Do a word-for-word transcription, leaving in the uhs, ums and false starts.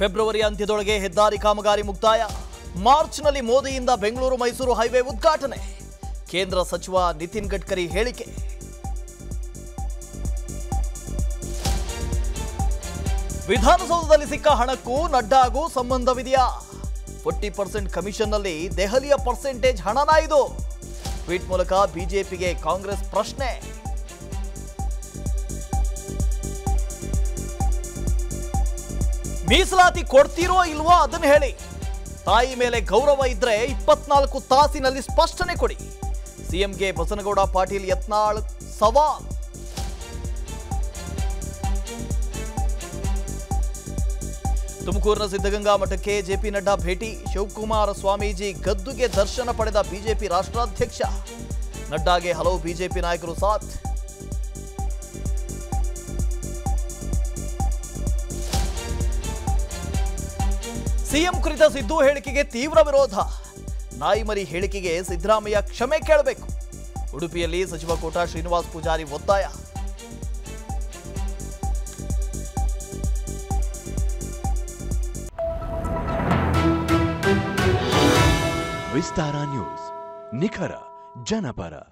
February ಅಂತ್ಯದೊಳಗೆ ಹೆದ್ದಾರಿ ಕಾಮಗಾರಿ ಮುಕ್ತಾಯ. ಮಾರ್ಚ್ನಲ್ಲಿ ಮೋದಿಯಿಂದ ಬೆಂಗಳೂರು ಮೈಸೂರು ಹೈವೇ ಉದ್ಘಾಟನೆ. ಕೇಂದ್ರ ಸಚಿವ ನಿತಿನ್ ಗಡ್ಕರಿ ಹೇಳಿಕೆ. ವಿಧಾನಸೌಧದಲ್ಲಿ ಸಿಕ್ಕ ಹಣಕ್ಕೂ ನಡ್ಡಾಗೂ ಸಂಬಂಧವಿದೆಯಾ? ಫೋರ್ಟಿ ಪರ್ಸೆಂಟ್ ಕಮಿಷನ್ನಲ್ಲಿ ದೆಹಲಿಯ ಪರ್ಸೆಂಟೇಜ್ ಹಣನಾ ಇದು? ಟ್ವೀಟ್ ಮೂಲಕ ಬಿಜೆಪಿಗೆ ಕಾಂಗ್ರೆಸ್ ಪ್ರಶ್ನೆ. ಮೀಸಲಾತಿ ಕೊಡ್ತೀರೋ ಇಲ್ವೋ ಅದನ್ನ ಹೇಳಿ. ತಾಯಿ ಮೇಲೆ ಗೌರವ ಇದ್ರೆ ಇಪ್ಪತ್ನಾಲ್ಕು ತಾಸಿನಲ್ಲಿ ಸ್ಪಷ್ಟನೆ ಕೊಡಿ. ಸಿಎಂಗೆ ಬಸನಗೌಡ ಪಾಟೀಲ್ ಯತ್ನಾಳ್ ಸವಾಲ್. ತುಮಕೂರಿನ ಸಿದ್ಧಗಂಗಾ ಮಠಕ್ಕೆ ಜೆಪಿ ನಡ್ಡಾ ಭೇಟಿ. ಶಿವಕುಮಾರ ಸ್ವಾಮೀಜಿ ಗದ್ದುಗೆ ದರ್ಶನ ಪಡೆದ ಬಿಜೆಪಿ ರಾಷ್ಟ್ರಾಧ್ಯಕ್ಷ. ನಡ್ಡಾಗೆ ಹಲವು ಬಿಜೆಪಿ ನಾಯಕರು ಸಾಥ್. ಸಿಎಂ ಕುರಿತ ಸಿದ್ದು ಹೇಳಿಕೆಗೆ ತೀವ್ರ ವಿರೋಧ. ನಾಯಿಮರಿ ಹೇಳಿಕೆಗೆ ಸಿದ್ದರಾಮಯ್ಯ ಕ್ಷಮೆ ಕೇಳಬೇಕು. ಉಡುಪಿಯಲ್ಲಿ ಸಚಿವ ಕೋಟ ಶ್ರೀನಿವಾಸ್ ಪೂಜಾರಿ ಒತ್ತಾಯ. विस्तारा न्यूज निखरा जनपरा.